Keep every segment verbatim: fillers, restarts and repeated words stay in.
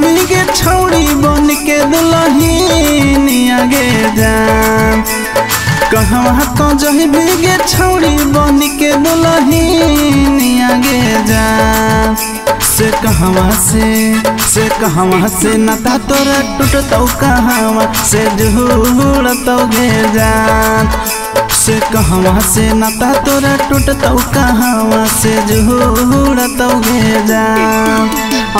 डूबी के छौड़ी बन के दुल्हनिया गे जाम, कहवा तो जहबी गे छौड़ी बन के दुल्हनिया गे जाम। से कहवा से से कहवा से नाता तोरा टूटतौ कहवा से जुड़तौ गे जाम, से कहवा से नाता तोरा टूटतौ कहवा से जुड़तौ गे जाम।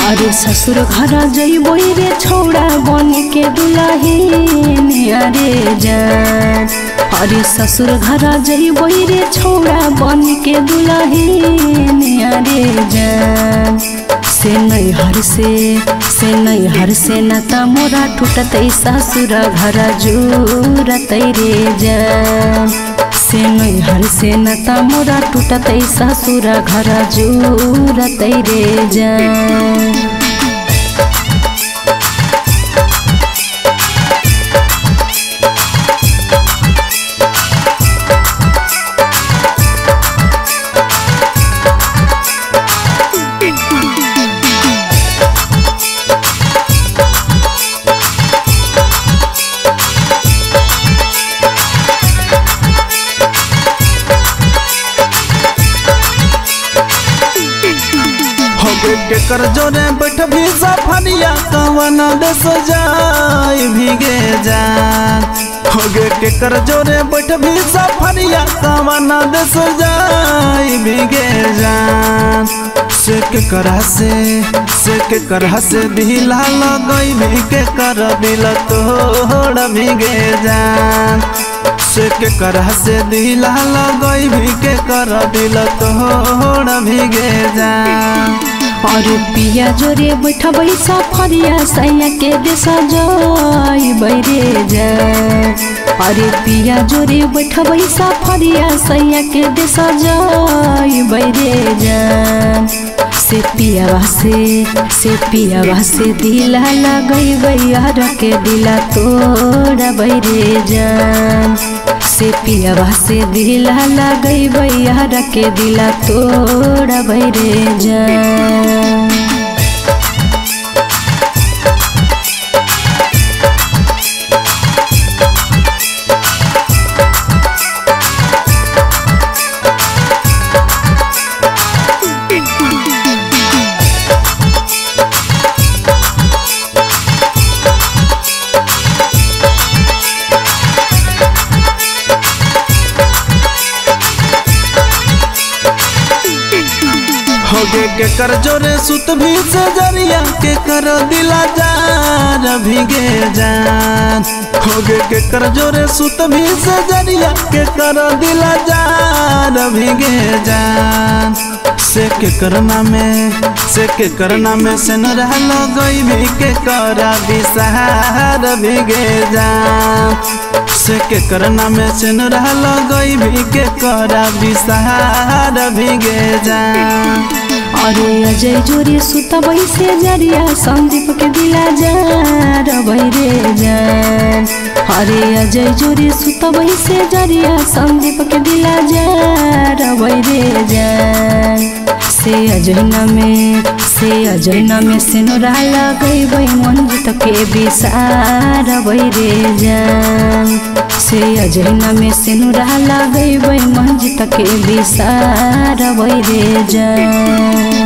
अरे ससुर घर जइबो रे छौड़ा बन के दुल्हनिया रे जान, अरे ससुर घर जइबो रे छौड़ा बन के दुल्हनिया रे जान। से नैहर से से नैहर से नाता मोरा टूटतै ससुर घर जुड़तै रे जान, से नैहर से नाता मोरा टूटतै ससुर घर जुड़तै रे जान। केकर जोरे बैठ भी सफरिया कवन देश जाई भीगे जान, हो गे केकर जोरे बैठ भी सफरिया कवन देश जाई भीगे जान। से केकरा से से केकरा से दिला लगई भी केकर दिल तोड़ भीगे जान, से केकरा से दिला लगई भी केकर दिल तोड़ भीगे जान। और पिया जोरे बैठब सफरिया सैया के देश जैबे जान, अरे पिया जोरे बैठब सफरिया सैया के देश जैबे जान। से पियावा से से पियावा से दिला लगैबै यार के दिला तोड़बै रे जान, से पियावा से दिला लगैबै यार के दिला तोड़बै रे जान। केकर जोरे सुत भी से जरिया केकर दिला जार भीगे जान, हो गे केकर जोरे सुत भी से जरिया केकर दिला जार भीगे जान। से केकर नामे से केकर नामे से न रहल गई भी केकर विसहार भीगे जान, से केकर नामे से न रहल गई भी केकर विसहार भीगे जान। अरे अजय जोरे सुतबै से जरिया संदीप के दिला जार भैरे जान, अरे अजय जोरे सुतबै से जरिया संदीप के दिला जार भैरे जान। से अजय नामे से अजय नामे से नोरा लगैबै मंजित के विसार भैरे जान, से अजय नामे से नोरा लगैबै मंजित के विसार भैरे जान।